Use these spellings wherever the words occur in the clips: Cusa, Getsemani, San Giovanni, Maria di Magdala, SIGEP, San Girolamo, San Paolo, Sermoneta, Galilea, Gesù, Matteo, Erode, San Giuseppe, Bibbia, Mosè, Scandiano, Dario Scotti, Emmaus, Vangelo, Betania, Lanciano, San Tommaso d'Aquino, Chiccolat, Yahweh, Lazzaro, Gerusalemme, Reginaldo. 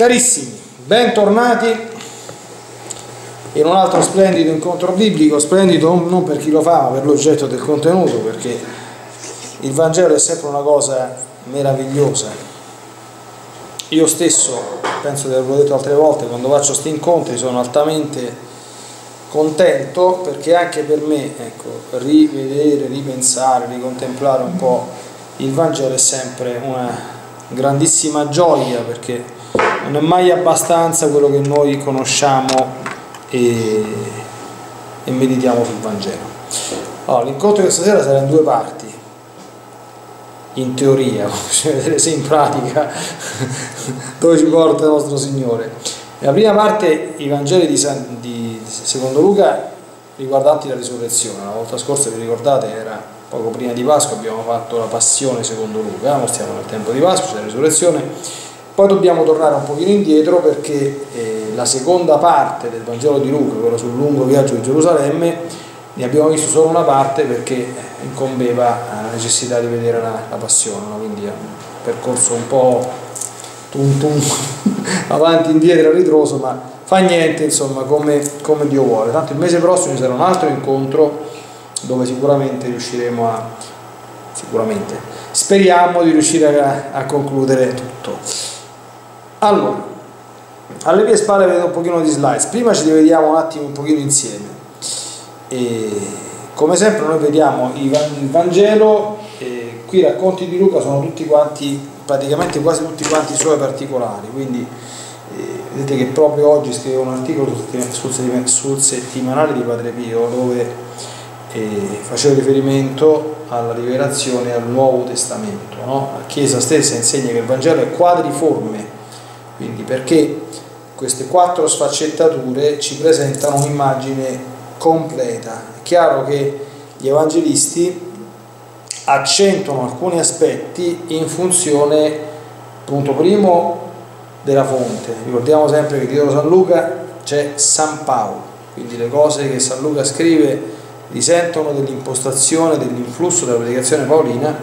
Carissimi, bentornati in un altro splendido incontro biblico, splendido non per chi lo fa, ma per l'oggetto del contenuto, perché il Vangelo è sempre una cosa meravigliosa. Io stesso, penso di averlo detto altre volte, quando faccio questi incontri sono altamente contento, perché anche per me, ecco, rivedere, ripensare, ricontemplare un po' il Vangelo è sempre una grandissima gioia, perché non è mai abbastanza quello che noi conosciamo e meditiamo sul Vangelo. Allora, l'incontro di questa sera sarà in due parti, in teoria, bisogna vedere se in pratica dove ci porta il nostro Signore. Nella prima parte i Vangeli di secondo Luca riguardanti la risurrezione. La volta scorsa, vi ricordate, era poco prima di Pasqua, abbiamo fatto la passione secondo Luca, non stiamo nel tempo di Pasqua, c'è la risurrezione. Poi dobbiamo tornare un pochino indietro perché la seconda parte del Vangelo di Luca, quello sul lungo viaggio di Gerusalemme, ne abbiamo visto solo una parte perché incombeva la necessità di vedere la passione, no? Quindi è un percorso un po' avanti, indietro, ritroso, ma fa niente, insomma, come Dio vuole. Tanto il mese prossimo ci sarà un altro incontro dove sicuramente riusciremo a... speriamo di riuscire a concludere tutto. Allora, alle mie spalle vedo un pochino di slides. Prima ci rivediamo un attimo un pochino insieme. E come sempre noi vediamo il Vangelo, e qui i racconti di Luca sono tutti quanti, praticamente quasi tutti quanti i suoi particolari, quindi vedete che proprio oggi scrivevo un articolo sul settimanale di Padre Pio dove facevo riferimento alla rivelazione al Nuovo Testamento, no? La Chiesa stessa insegna che il Vangelo è quadriforme, quindi perché queste quattro sfaccettature ci presentano un'immagine completa. È chiaro che gli evangelisti accentuano alcuni aspetti in funzione, punto primo, della fonte. Ricordiamo sempre che dietro San Luca c'è San Paolo, quindi le cose che San Luca scrive risentono dell'impostazione, dell'influsso della predicazione paolina,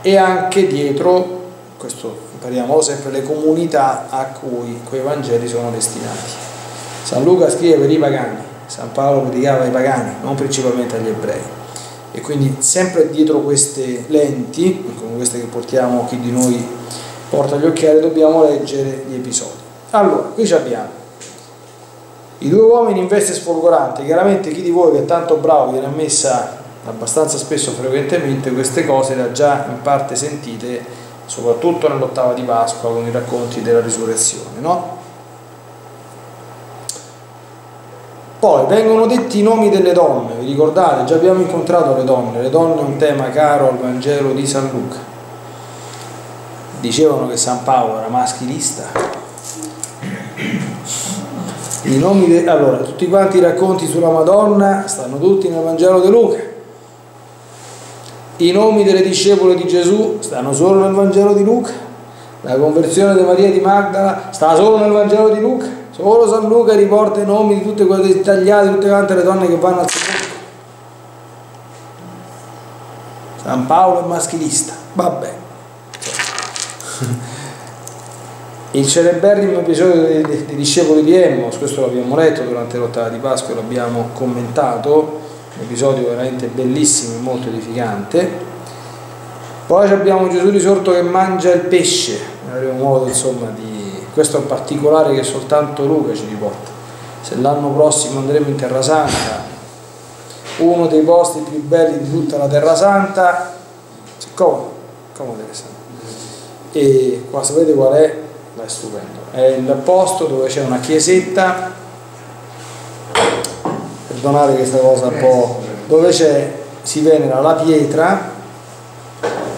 e anche dietro questo impariamo sempre le comunità a cui quei Vangeli sono destinati. San Luca scrive per i pagani, San Paolo predicava ai pagani, non principalmente agli ebrei, e quindi sempre dietro queste lenti, come queste che portiamo, chi di noi porta gli occhiali, dobbiamo leggere gli episodi. Allora, qui ci abbiamo i due uomini in veste sfolgorante. Chiaramente chi di voi che è tanto bravo viene ammessa abbastanza spesso, frequentemente, queste cose le ha già in parte sentite, soprattutto nell'ottava di Pasqua con i racconti della risurrezione, no? Poi vengono detti i nomi delle donne, vi ricordate? Già abbiamo incontrato le donne è un tema caro al Vangelo di San Luca. Dicevano che San Paolo era maschilista. I nomi allora, tutti quanti i racconti sulla Madonna stanno tutti nel Vangelo di Luca. I nomi delle discepole di Gesù stanno solo nel Vangelo di Luca. La conversione di Maria di Magdala sta solo nel Vangelo di Luca. Solo San Luca riporta i nomi di tutte quelle dettagliate, tutte quante le donne che vanno al sepolcro. San Paolo è maschilista, vabbè. Il celeberrimo episodio dei discepoli di Emmos, questo l'abbiamo letto durante l'ottava di Pasqua e l'abbiamo commentato. Un episodio veramente bellissimo e molto edificante. Poi abbiamo Gesù risorto che mangia il pesce, avremo modo, insomma, di... questo è un particolare che soltanto Luca ci riporta. Se l'anno prossimo andremo in Terra Santa, uno dei posti più belli di tutta la Terra Santa, comodo e qua sapete qual è? Ma è stupendo, è il posto dove c'è una chiesetta, perdonate questa cosa un po', dove si venera la pietra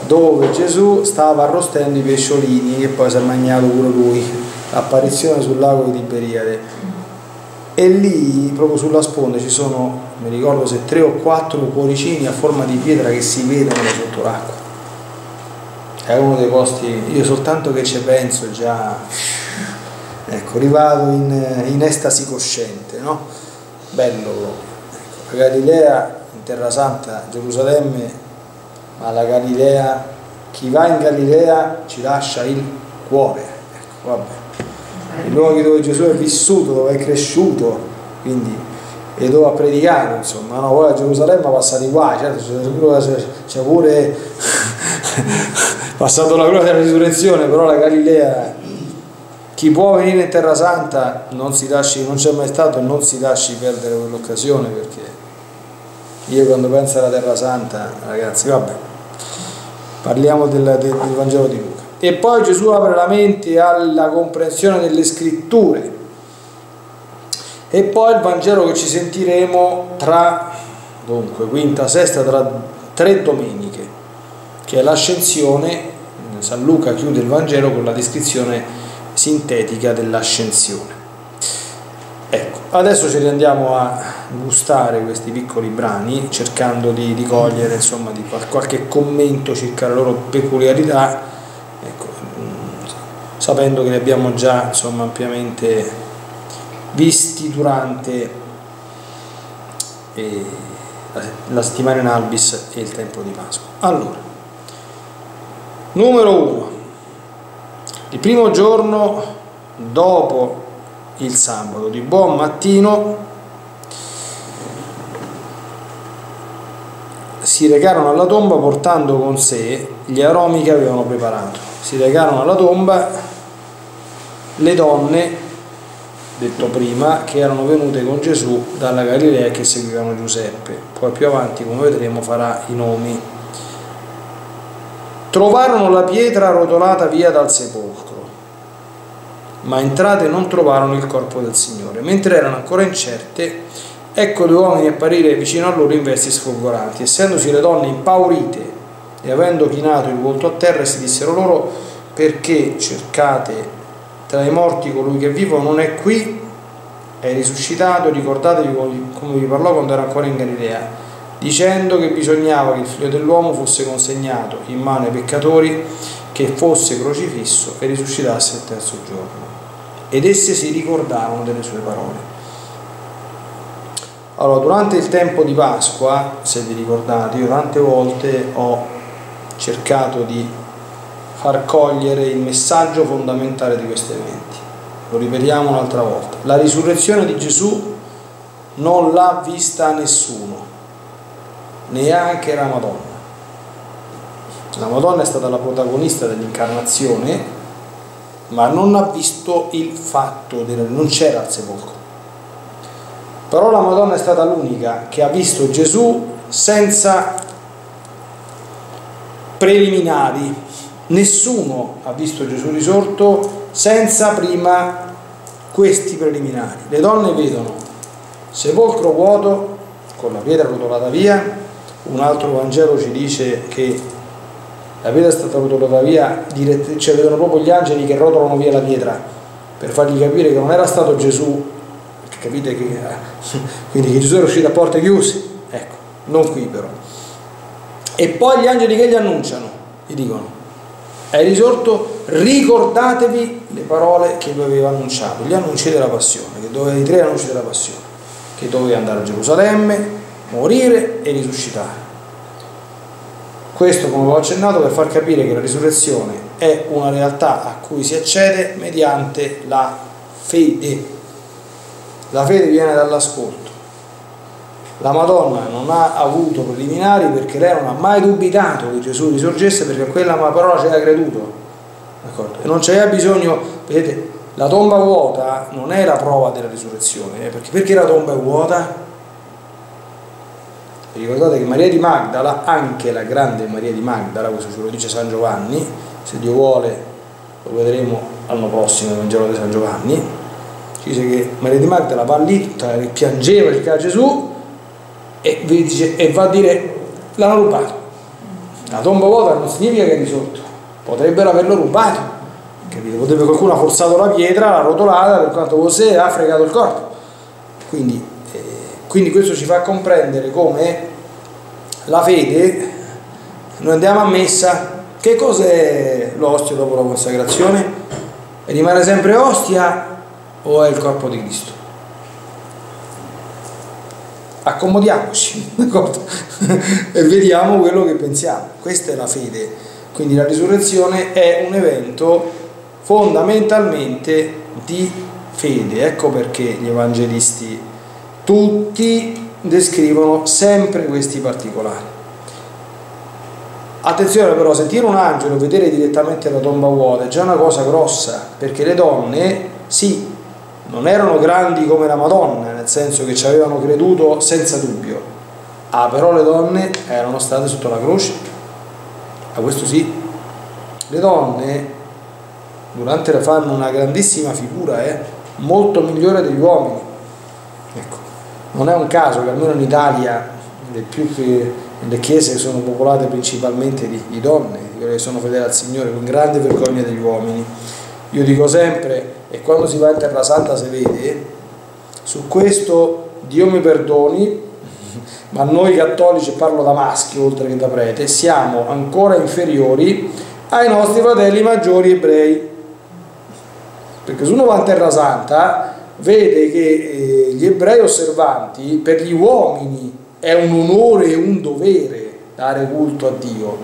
dove Gesù stava arrostendo i pesciolini e poi si è mangiato pure lui, l'apparizione sul lago di Tiberiade, e lì proprio sulla sponda ci sono, mi ricordo se 3 o 4 cuoricini a forma di pietra che si vedono sotto l'acqua. È uno dei posti, io soltanto che ci penso già, ecco, rivado in estasi cosciente, no? Bello proprio, ecco, la Galilea in Terra Santa, Gerusalemme, ma la Galilea, chi va in Galilea ci lascia il cuore, ecco, vabbè. i luoghi dove Gesù è vissuto, dove è cresciuto, quindi, e dove ha predicato, insomma, no? Poi a Gerusalemme passati qua, certo, c'è pure passato la gloria della risurrezione, però la Galilea, chi può venire in Terra Santa non si lasci, non c'è mai stato, non si lasci perdere quell'occasione, perché io quando penso alla Terra Santa, ragazzi, vabbè, parliamo del Vangelo di Luca. E poi Gesù apre la mente alla comprensione delle scritture, e poi il Vangelo che ci sentiremo tra, dunque, quinta, sesta, tra 3 domeniche, che è l'ascensione. San Luca chiude il Vangelo con la descrizione sintetica dell'ascensione. Ecco, adesso ci andiamo a gustare questi piccoli brani, cercando di cogliere, insomma, di qualche commento circa la loro peculiarità, ecco, sapendo che li abbiamo già, insomma, ampiamente visti durante la settimana in Albis e il tempo di Pasqua. Allora, numero 1, il primo giorno dopo il sabato, di buon mattino si recarono alla tomba portando con sé gli aromi che avevano preparato. Si recarono alla tomba le donne, detto prima, che erano venute con Gesù dalla Galilea e che seguivano Giuseppe. Poi più avanti, come vedremo, farà i nomi. Trovarono la pietra rotolata via dal sepolcro, ma entrate non trovarono il corpo del Signore. Mentre erano ancora incerte, ecco 2 uomini apparire vicino a loro in vesti sfolgoranti. Essendosi le donne impaurite e avendo chinato il volto a terra, si dissero loro: perché cercate tra i morti colui che è vivo? Non è qui, è risuscitato. Ricordatevi come vi parlò quando era ancora in Galilea, dicendo che bisognava che il figlio dell'uomo fosse consegnato in mano ai peccatori, che fosse crocifisso e risuscitasse il 3° giorno. Ed esse si ricordarono delle sue parole. Allora, durante il tempo di Pasqua, se vi ricordate, io tante volte ho cercato di far cogliere il messaggio fondamentale di questi eventi. Lo ripetiamo un'altra volta: la risurrezione di Gesù non l'ha vista nessuno, neanche la Madonna. La Madonna è stata la protagonista dell'incarnazione, ma non ha visto il fatto, non c'era al sepolcro. Però la Madonna è stata l'unica che ha visto Gesù senza preliminari. Nessuno ha visto Gesù risorto senza prima questi preliminari. Le donne vedono sepolcro vuoto con la pietra rotolata via. Un altro Vangelo ci dice che la pietra è stata rotolata via, cioè vedono proprio gli angeli che rotolano via la pietra per fargli capire che non era stato Gesù, capite, che quindi che Gesù era uscito a porte chiuse, ecco, non qui però. E poi gli angeli che gli annunciano, gli dicono: è risorto, ricordatevi le parole che vi aveva annunciato, gli annunci della passione, i 3 annunci della passione, che doveva andare a Gerusalemme, morire e risuscitare. Questo, come ho accennato, per far capire che la risurrezione è una realtà a cui si accede mediante la fede. La fede viene dall'ascolto. La Madonna non ha avuto preliminari perché lei non ha mai dubitato che Gesù risorgesse, perché quella parola ci aveva creduto. D'accordo? E non c'era bisogno, vedete, la tomba vuota non è la prova della risurrezione, perché la tomba è vuota? Vi ricordate che Maria di Magdala, anche la grande Maria di Magdala, questo ce lo dice San Giovanni, se Dio vuole lo vedremo l'anno prossimo nel Vangelo di San Giovanni, ci dice che Maria di Magdala va lì, tutta piangeva, cercava Gesù e, dice, e va a dire: l'hanno rubato. La tomba vuota non significa che è risorto, potrebbero averlo rubato, capite? Potrebbe qualcuno ha forzato la pietra, l'ha rotolata, per quanto fosse, ha fregato il corpo. Quindi questo ci fa comprendere come la fede, noi andiamo a messa, che cos'è l'ostia dopo la consacrazione? Rimane sempre ostia o è il corpo di Cristo? Accomodiamoci, d'accordo? E vediamo quello che pensiamo. Questa è la fede. Quindi la risurrezione è un evento fondamentalmente di fede. Ecco perché gli evangelisti tutti descrivono sempre questi particolari. Attenzione però, sentire un angelo e vedere direttamente la tomba vuota è già una cosa grossa, perché le donne, sì, non erano grandi come la Madonna, nel senso che ci avevano creduto senza dubbio, però le donne erano state sotto la croce. A questo sì, le donne durante la fanno una grandissima figura, molto migliore degli uomini. Ecco, non è un caso che almeno in Italia le chiese sono popolate principalmente di donne, di quelle che sono fedeli al Signore, con grande vergogna degli uomini. Io dico sempre, e quando si va in Terra Santa si vede, su questo Dio mi perdoni, ma noi cattolici, parlo da maschio oltre che da prete, siamo ancora inferiori ai nostri fratelli maggiori ebrei, perché se uno va in Terra Santa vede che gli ebrei osservanti, per gli uomini è un onore e un dovere dare culto a Dio.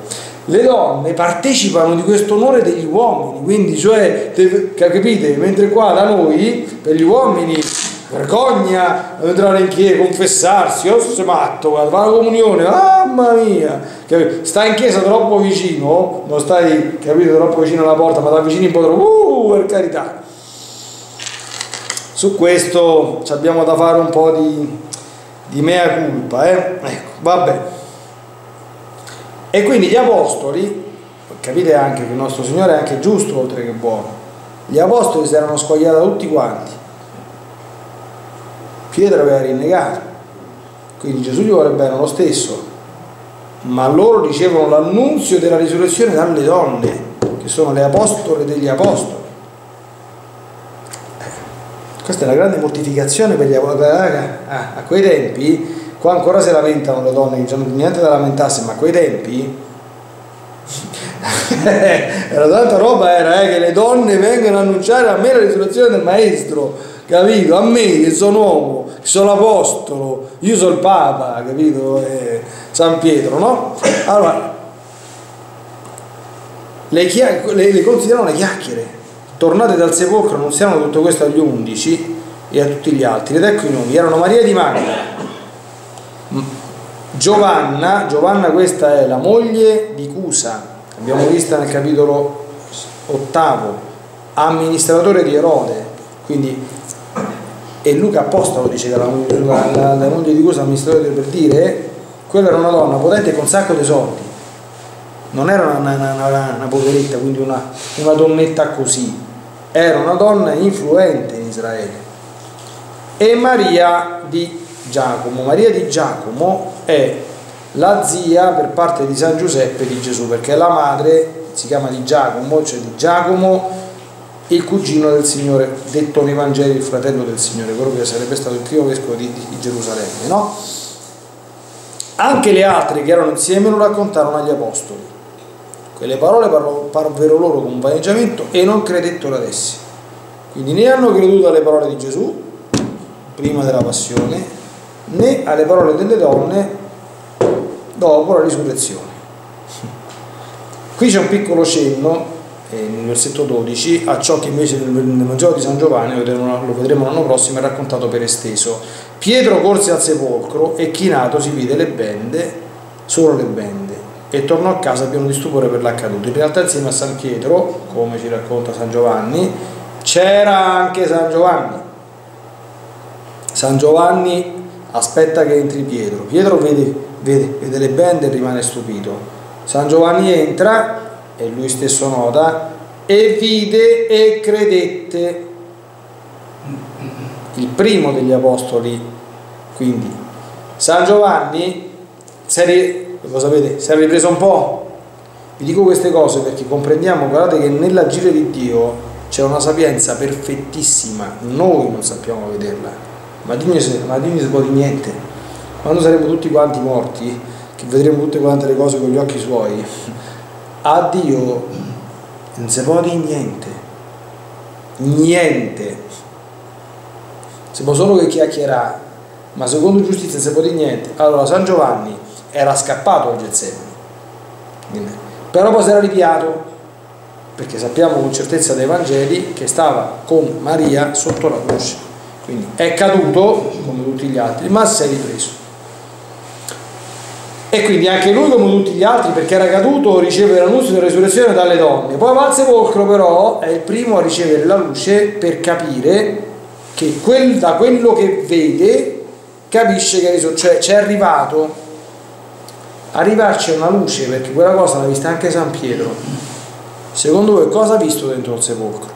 Le donne partecipano di questo onore degli uomini, quindi, cioè, capite? Mentre qua da noi, per gli uomini, vergogna entrare in chiesa, confessarsi, oh sei matto, guarda, fa la comunione, mamma mia, capito? Stai in chiesa troppo vicino, non stai, capito, troppo vicino alla porta, ma da vicino un po' troppo, per carità. Su questo ci abbiamo da fare un po' di mea culpa, ecco, vabbè. E quindi gli apostoli, capite anche che il nostro Signore è anche giusto oltre che buono, gli apostoli si erano squagliati tutti quanti, Pietro aveva rinnegato, quindi Gesù gli vuole bene lo stesso, ma loro ricevono l'annunzio della risurrezione dalle donne, che sono le apostole degli apostoli. Questa è la grande mortificazione per gli apostoli. A quei tempi, qua ancora si lamentano le donne, che non c'è niente da lamentarsi, ma a quei tempi era tanta roba, che le donne vengano a annunciare a me la risurrezione del Maestro, capito? A me che sono uomo, che sono l'apostolo, io sono il Papa, capito? San Pietro, no? Allora, le considerano le chiacchiere. Tornate dal sepolcro, annunziano tutto questo agli 11 e a tutti gli altri, ed ecco i nomi: erano Maria di Magdala, Giovanna, questa è la moglie di Cusa, abbiamo vista nel capitolo 8, amministratore di Erode, quindi, e Luca Apostolo dice che la moglie di Cusa, amministratore, per dire, quella era una donna potente con un sacco di soldi, non era una poveretta, quindi una donnetta così, era una donna influente in Israele. E Maria di Giacomo è la zia per parte di San Giuseppe di Gesù, perché la madre si chiama di Giacomo, cioè di Giacomo il cugino del Signore, detto nei Vangeli il fratello del Signore, quello che sarebbe stato il primo vescovo di Gerusalemme, no? Anche le altre che erano insieme lo raccontarono agli apostoli. Quelle parole parvero loro con vaneggiamento e non credettero ad essi. Quindi né hanno creduto alle parole di Gesù prima della passione, né alle parole delle donne dopo la risurrezione. Qui c'è un piccolo cenno nel versetto 12 a ciò che invece nel Vangelo di San Giovanni lo vedremo l'anno prossimo, è raccontato per esteso. Pietro corse al sepolcro e chinato si vide le bende, solo le bende, e tornò a casa pieno di stupore per l'accaduto. In realtà insieme a San Pietro, come ci racconta San Giovanni, c'era anche San Giovanni. San Giovanni aspetta che entri Pietro, Pietro vede le bende e rimane stupito. San Giovanni entra e lui stesso nota, e vide e credette. Il primo degli apostoli, quindi San Giovanni, lo sapete, si è ripreso un po'. Vi dico queste cose perché comprendiamo, guardate, che nell'agire di Dio c'è una sapienza perfettissima, noi non sappiamo vederla, ma dimmi se può di niente. Quando saremo tutti quanti morti, che vedremo tutte quante le cose con gli occhi suoi, a Dio non si può di niente, si può solo che chiacchierà, ma secondo giustizia non si può di niente. Allora San Giovanni era scappato a Getsemani, però poi si era ripiato, perché sappiamo con certezza dai Vangeli che stava con Maria sotto la croce, quindi è caduto come tutti gli altri, ma si è ripreso. E quindi anche lui, come tutti gli altri, perché era caduto, riceve l'annuncio della resurrezione dalle donne. Poi va al sepolcro, però è il primo a ricevere la luce per capire che da quello che vede capisce che è risorto, cioè c'è arrivato. Arrivarci è una luce, perché quella cosa l'ha vista anche San Pietro. Secondo voi cosa ha visto dentro il sepolcro?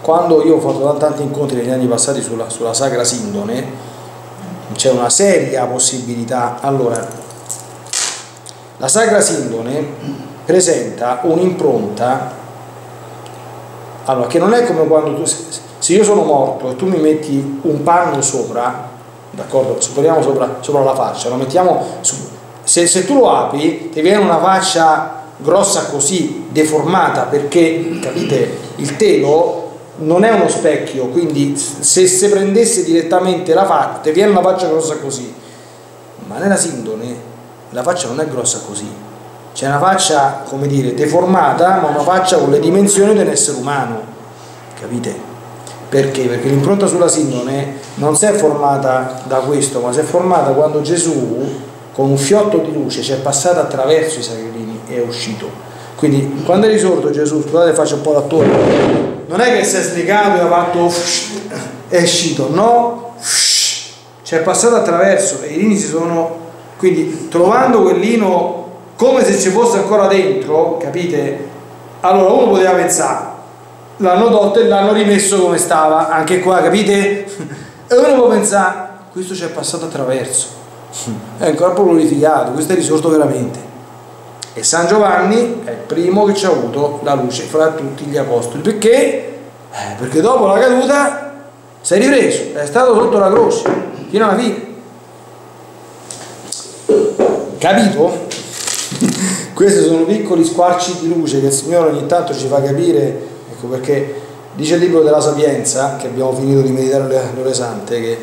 Quando io ho fatto tanti incontri negli anni passati sulla Sacra Sindone, c'è una seria possibilità. Allora, la Sacra Sindone presenta un'impronta, allora, che non è come quando tu, se io sono morto e tu mi metti un panno sopra, d'accordo, supponiamo sopra la faccia, lo mettiamo su, se tu lo apri ti viene una faccia grossa così, deformata, perché, capite, il telo non è uno specchio, quindi se prendesse direttamente la faccia viene una faccia grossa così. Ma nella sindone la faccia non è grossa così, c'è una faccia, come dire, deformata, ma una faccia con le dimensioni dell'essere umano, capite? Perché? Perché l'impronta sulla sindone non si è formata da questo, ma si è formata quando Gesù con un fiotto di luce ci è passato attraverso i sacrilini e è uscito. Quindi quando è risorto Gesù, scusate, faccio un po' l'attore, non è che si è slegato e ha fatto è uscito, no, c'è passato attraverso e i lini si sono, quindi trovando quel lino come se ci fosse ancora dentro, capite? Allora uno poteva pensare l'hanno tolto e l'hanno rimesso come stava, anche qua, capite? E uno può pensare questo ci è passato attraverso, è un corpo glorificato, questo è risorto veramente. E San Giovanni è il primo che ci ha avuto la luce fra tutti gli apostoli, perché? Perché dopo la caduta si è ripreso, è stato sotto la croce fino alla fine, capito? Questi sono piccoli squarci di luce che il Signore ogni tanto ci fa capire, ecco perché dice il libro della Sapienza, che abbiamo finito di meditare l'ore sante, che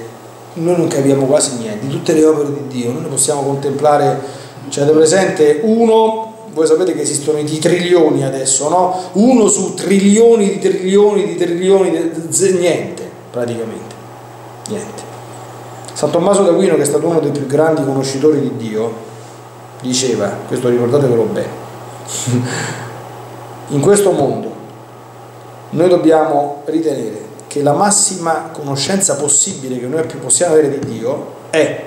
noi non capiamo quasi niente di tutte le opere di Dio, noi ne possiamo contemplare. Cioè, avete presente uno, voi sapete che esistono i trilioni adesso, no? Uno su trilioni di trilioni di trilioni, niente, praticamente, niente. San Tommaso d'Aquino, che è stato uno dei più grandi conoscitori di Dio, diceva, questo ricordatevelo bene, in questo mondo noi dobbiamo ritenere che la massima conoscenza possibile che noi possiamo avere di Dio è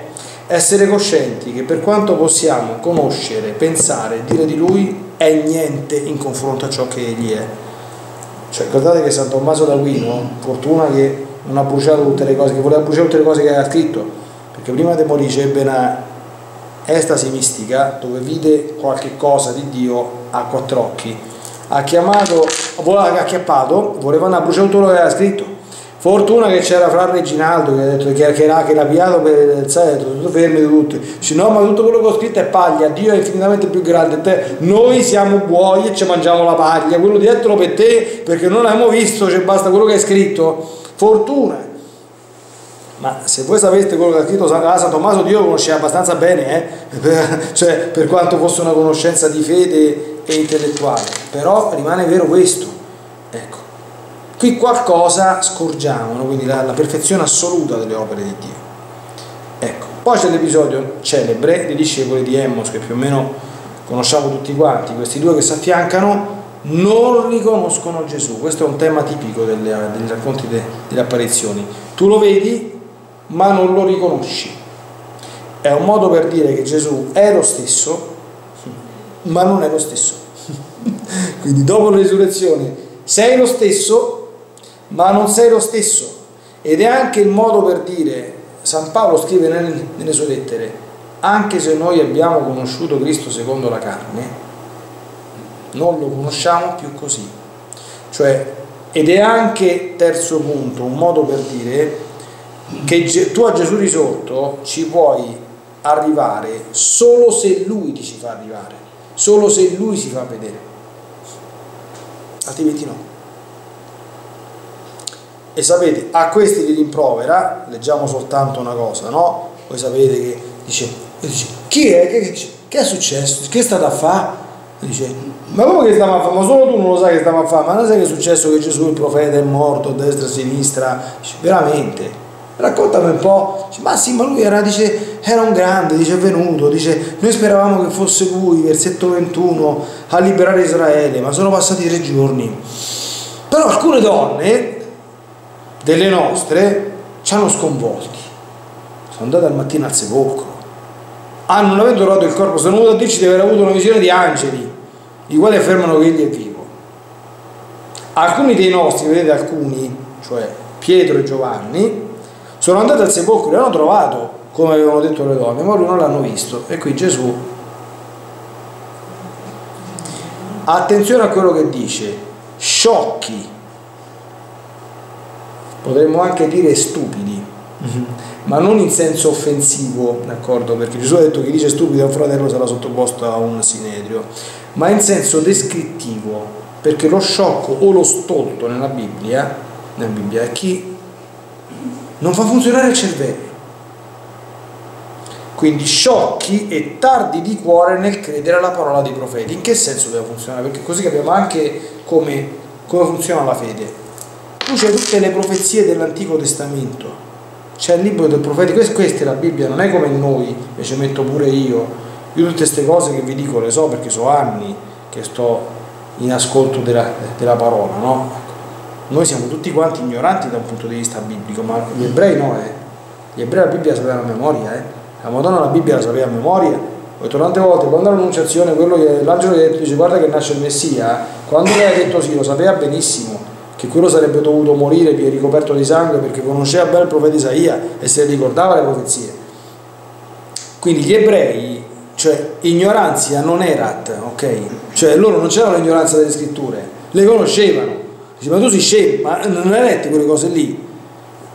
essere coscienti che per quanto possiamo conoscere, pensare, dire di Lui è niente in confronto a ciò che Egli è. Cioè, guardate che San Tommaso d'Aquino, fortuna che non ha bruciato tutte le cose, che voleva bruciare tutte le cose che aveva scritto, perché prima di morire ebbe una estasi mistica dove vide qualche cosa di Dio a quattro occhi, voleva acchiappato, voleva bruciare tutto quello che aveva scritto. Fortuna che c'era fra Reginaldo, che ha detto che era piato per, sai, tutto fermi di tutti. Dice, no, ma tutto quello che ho scritto è paglia, Dio è infinitamente più grande te. Noi siamo buoi e ci mangiamo la paglia, quello dietro per te, perché non l'abbiamo visto, cioè basta quello che hai scritto. Fortuna. Ma se voi sapeste quello che ha scritto San Tommaso, Dio lo conosceva abbastanza bene, cioè, per quanto fosse una conoscenza di fede e intellettuale. Però rimane vero questo, ecco. Qui qualcosa scorgiamo, no? Quindi la perfezione assoluta delle opere di Dio. Ecco, poi c'è l'episodio celebre dei discepoli di Emmos, che più o meno conosciamo tutti quanti. Questi due che si affiancano non riconoscono Gesù. Questo è un tema tipico degli racconti delle apparizioni. Tu lo vedi ma non lo riconosci. È un modo per dire che Gesù è lo stesso ma non è lo stesso. Quindi dopo la risurrezione sei lo stesso ma non sei lo stesso, ed è anche il modo per dire, San Paolo scrive nelle sue lettere, anche se noi abbiamo conosciuto Cristo secondo la carne, non lo conosciamo più così, cioè, ed è anche, terzo punto, un modo per dire che tu a Gesù risorto ci puoi arrivare solo se Lui ti ci fa arrivare, solo se Lui si fa vedere, altrimenti no. E sapete, a questi li rimprovera, leggiamo soltanto una cosa, no? Voi sapete che dice, chi è? Che è successo? Che è stato a fare? Dice, Ma come che stiamo a fare? Ma solo tu non lo sai che stiamo a fare. Ma non sai che è successo che Gesù il profeta è morto a destra e a sinistra? Dice, veramente? Raccontami un po'. Dice, ma sì, ma lui era, dice, era un grande, dice, è venuto, dice, noi speravamo che fosse lui, versetto 21, a liberare Israele, ma sono passati 3 giorni. Però alcune donne delle nostre ci hanno sconvolti, sono andate al mattino al sepolcro, non avendo trovato il corpo, sono venuto a dirci di aver avuto una visione di angeli, i quali affermano che egli è vivo. Alcuni dei nostri, vedete, alcuni, cioè Pietro e Giovanni, sono andati al sepolcro e l'hanno trovato, come avevano detto le donne, ma loro non l'hanno visto. E qui Gesù, attenzione a quello che dice, sciocchi, potremmo anche dire stupidi, ma non in senso offensivo, d'accordo? Perché Gesù ha detto che dice stupido a un fratello sarà sottoposto a un sinedrio, ma in senso descrittivo, perché lo sciocco o lo stolto nella Bibbia è chi non fa funzionare il cervello. Quindi sciocchi e tardi di cuore nel credere alla parola dei profeti. In che senso deve funzionare? Perché così capiamo anche come funziona la fede. Tu c'hai tutte le profezie dell'Antico Testamento, c'è il libro del profeta, questa è la Bibbia, non è come noi, e ci metto pure io tutte queste cose che vi dico le so perché so anni che sto in ascolto della parola, no? Noi siamo tutti quanti ignoranti da un punto di vista biblico, ma gli ebrei no, gli ebrei la Bibbia la sapevano a memoria, la Madonna la Bibbia la sapeva a memoria. Ho detto tante volte, quando all'annunciazione, quello che l'angelo gli ha detto, dice guarda che nasce il Messia, quando lei ha detto sì, lo sapeva benissimo che quello sarebbe dovuto morire e ricoperto di sangue, perché conosceva bene il profeta Isaia e se ricordava le profezie. Quindi gli ebrei, cioè ignoranzia non erat, ok? Cioè loro non c'erano l'ignoranza delle scritture, le conoscevano. Dice, ma tu sei scemo, ma non hai letto quelle cose lì?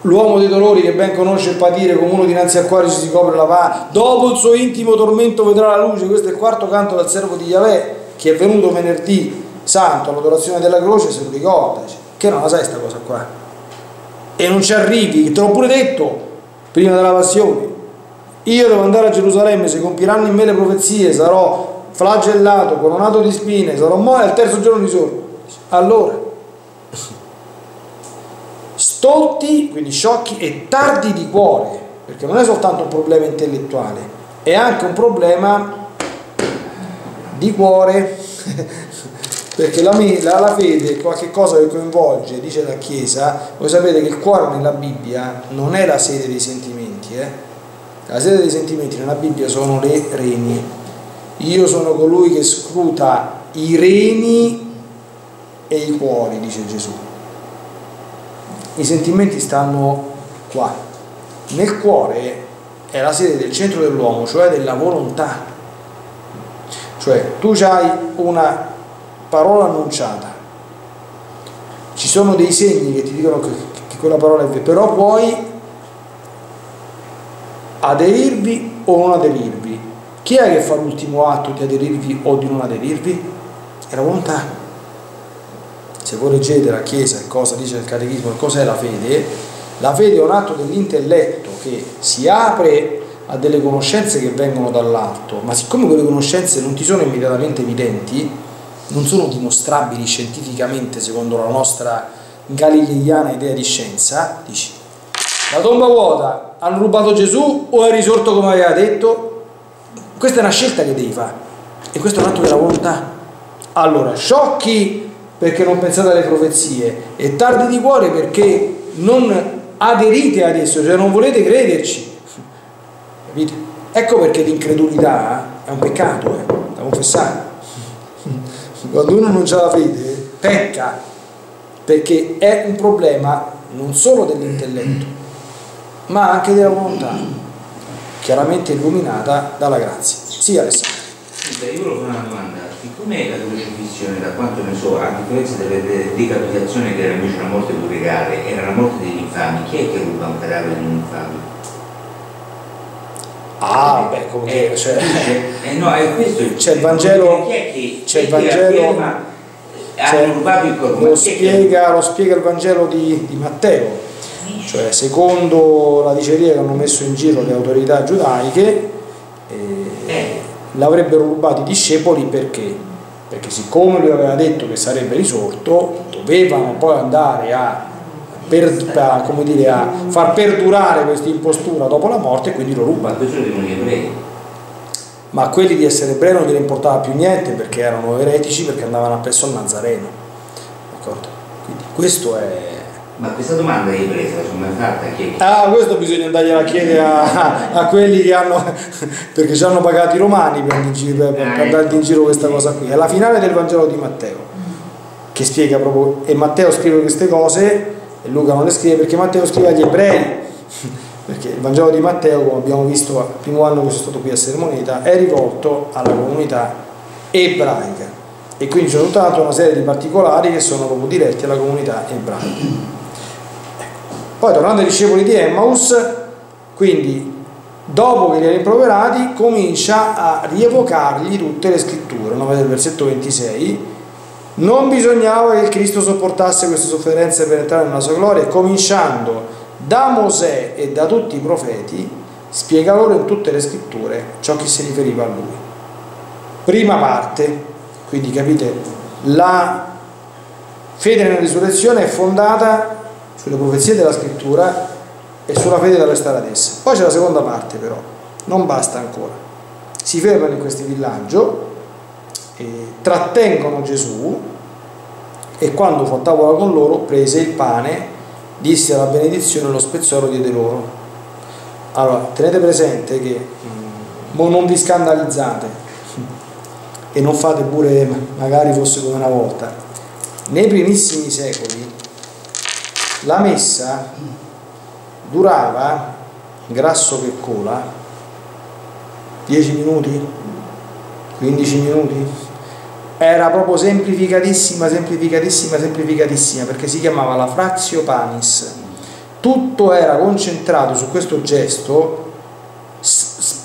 L'uomo dei dolori che ben conosce il patire, come uno dinanzi al quale si copre la pace, dopo il suo intimo tormento vedrà la luce. Questo è il quarto canto del servo di Yahweh, che è venuto venerdì santo all'adorazione della croce, se lo ricorda. Dice, che non la sai sta cosa qua e non ci arrivi, te l'ho pure detto prima della passione, io devo andare a Gerusalemme, se compiranno in me le profezie sarò flagellato, coronato di spine, sarò morto e al terzo giorno risorgo. Allora stolti, quindi sciocchi e tardi di cuore, perché non è soltanto un problema intellettuale, è anche un problema di cuore. Perché la fede è qualcosa che coinvolge, dice la Chiesa. Voi sapete che il cuore nella Bibbia non è la sede dei sentimenti, la sede dei sentimenti nella Bibbia sono le reni. Io sono colui che scruta i reni e i cuori, dice Gesù. I sentimenti stanno qua, nel cuore è la sede del centro dell'uomo, cioè della volontà. Cioè tu hai una parola annunciata, ci sono dei segni che ti dicono che quella parola è vera, però puoi aderirvi o non aderirvi. Chi è che fa l'ultimo atto di aderirvi o di non aderirvi? È la volontà. Se voi leggete la Chiesa, cosa dice il Catechismo, cos'è la fede? La fede è un atto dell'intelletto che si apre a delle conoscenze che vengono dall'alto, ma siccome quelle conoscenze non ti sono immediatamente evidenti, non sono dimostrabili scientificamente secondo la nostra galileiana idea di scienza, dici la tomba vuota, hanno rubato Gesù o è risorto come aveva detto? Questa è una scelta che devi fare e questo è un atto della volontà. Allora sciocchi perché non pensate alle profezie e tardi di cuore perché non aderite ad esso, cioè non volete crederci, capite? Ecco perché l'incredulità è un peccato, da confessare. Quando uno non ha la fede pecca, perché è un problema non solo dell'intelletto ma anche della volontà, chiaramente illuminata dalla grazia. Sì, Alessandro. Io volevo fare una domanda. Siccome la crocifissione, da quanto ne so, a differenza della decapitazione che era invece una morte più legale, era la morte degli infami, chi è che ruba un cadavere di un infame? Ah, beh, come dire, cioè, no, è questo il Vangelo, c'è il Vangelo, lo spiega il Vangelo di Matteo, cioè secondo la diceria che hanno messo in giro le autorità giudaiche, l'avrebbero rubato i discepoli perché perché siccome lui aveva detto che sarebbe risorto, dovevano poi andare a far perdurare questa impostura dopo la morte, e quindi lo rubano. Ma quelli di essere ebrei non gli importava più niente, perché erano eretici, perché andavano appresso al Nazareno. D'accordo? Quindi questo è... Ma questa domanda è presa, insomma, è fatta che... Ah, questo bisogna andargliela a chiedere a quelli che hanno... perché ci hanno pagato i romani per dargli in giro questa cosa qui. È la finale del Vangelo di Matteo, che spiega proprio... E Matteo scrive queste cose e Luca non le scrive, perché Matteo scrive agli ebrei. Perché il Vangelo di Matteo, come abbiamo visto il primo anno che sono stato qui a Sermoneta, è rivolto alla comunità ebraica. E quindi c'è tutta una serie di particolari che sono proprio diretti alla comunità ebraica. Poi, tornando ai discepoli di Emmaus, quindi dopo che li ha rimproverati comincia a rievocargli tutte le scritture. No? Vedete il versetto 26: non bisognava che il Cristo sopportasse queste sofferenze per entrare nella sua gloria, e cominciando da Mosè e da tutti i profeti spiega loro in tutte le scritture ciò che si riferiva a lui. Prima parte, quindi capite, la fede nella risurrezione è fondata sulle profezie della scrittura e sulla fede da restare ad essa. Poi c'è la seconda parte, però non basta ancora. Si fermano in questo villaggio, trattengono Gesù, e quando fu a tavola con loro prese il pane, disse la benedizione, lo spezzò, lo diede loro. Allora tenete presente che non vi scandalizzate e non fate pure magari fosse come una volta. Nei primissimi secoli la messa durava, grasso che cola, 10 minuti, 15 minuti, era proprio semplificatissima, semplificatissima, semplificatissima, perché si chiamava la frazio panis. Tutto era concentrato su questo gesto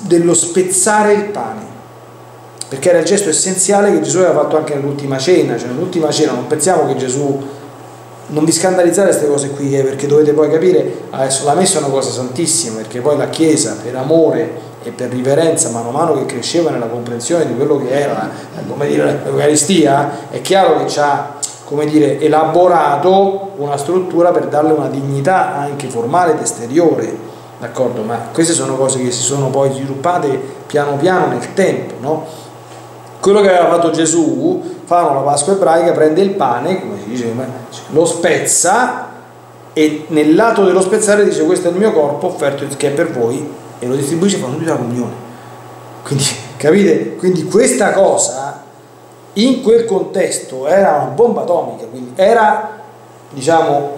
dello spezzare il pane, perché era il gesto essenziale che Gesù aveva fatto anche nell'ultima cena. Cioè nell'ultima cena, non pensiamo che Gesù... Non vi scandalizzate queste cose qui, perché dovete poi capire, adesso la messa è una cosa santissima, perché poi la Chiesa, per amore e per riverenza, mano a mano che cresceva nella comprensione di quello che era, come dire, l'Eucaristia, è chiaro che ci ha, come dire, elaborato una struttura per darle una dignità anche formale ed esteriore, d'accordo? Ma queste sono cose che si sono poi sviluppate piano piano nel tempo, no? Quello che aveva fatto Gesù... Fanno la Pasqua ebraica, prende il pane, come si dice, lo spezza, e nell'atto dello spezzare dice: questo è il mio corpo offerto che è per voi, e lo distribuisce. Fanno tutta la comunione. Quindi capite? Quindi questa cosa in quel contesto era una bomba atomica, quindi era, diciamo,